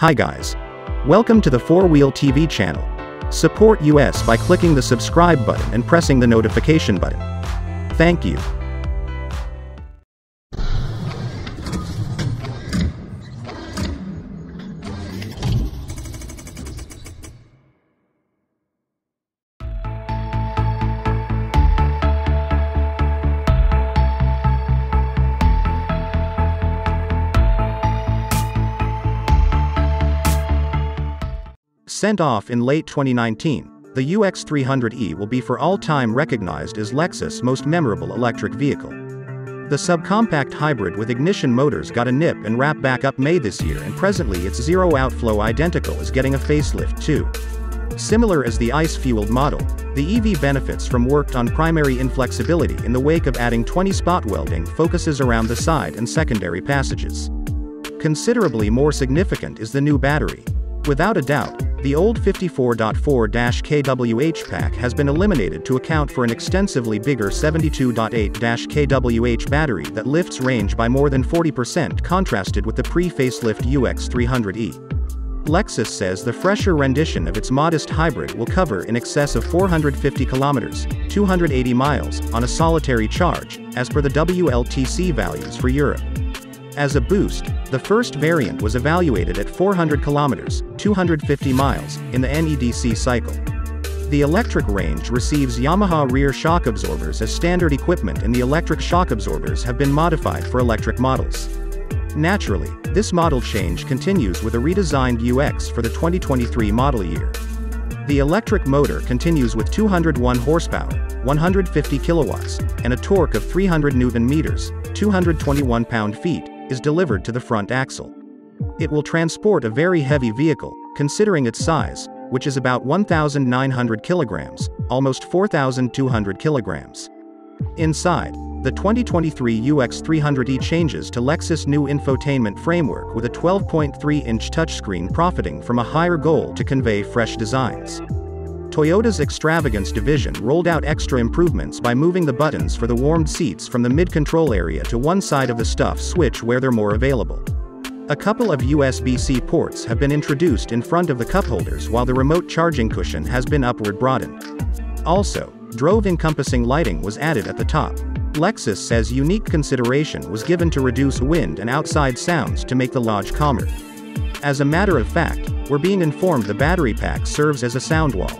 Hi guys. Welcome to the Four Wheel TV channel. Support us by clicking the subscribe button and pressing the notification button. Thank you. Sent off in late 2019, the UX 300e will be for all time recognized as Lexus' most memorable electric vehicle. The subcompact hybrid with ignition motors got a nip and wrap back up May this year, and presently its zero outflow identical is getting a facelift too. Similar as the ICE-fueled model, the EV benefits from worked on primary inflexibility in the wake of adding 20 spot welding focuses around the side and secondary passages. Considerably more significant is the new battery. Without a doubt, the old 54.4 kWh pack has been eliminated to account for an extensively bigger 72.8 kWh battery that lifts range by more than 40% contrasted with the pre-facelift UX 300e. Lexus says the fresher rendition of its modest hybrid will cover in excess of 450 kilometers, 280 miles, on a solitary charge, as per the WLTC values for Europe. As a boost, the first variant was evaluated at 400 kilometers, 250 miles, in the NEDC cycle. The electric range receives Yamaha rear shock absorbers as standard equipment, and the electric shock absorbers have been modified for electric models. Naturally, this model change continues with a redesigned UX for the 2023 model year. The electric motor continues with 201 horsepower, 150 kilowatts, and a torque of 300 newton-meters, 221 pound-feet, is delivered to the front axle. It will transport a very heavy vehicle, considering its size, which is about 1,900 kilograms, almost 4,200 kilograms. Inside, the 2023 UX 300e changes to Lexus' new infotainment framework with a 12.3-inch touchscreen, profiting from a higher goal to convey fresh designs. Toyota's Extravagance division rolled out extra improvements by moving the buttons for the warmed seats from the mid-control area to one side of the stuff switch where they're more available. A couple of USB-C ports have been introduced in front of the cup holders, while the remote charging cushion has been upward broadened. Also, drove-encompassing lighting was added at the top. Lexus says unique consideration was given to reduce wind and outside sounds to make the lodge calmer. As a matter of fact, we're being informed the battery pack serves as a sound wall.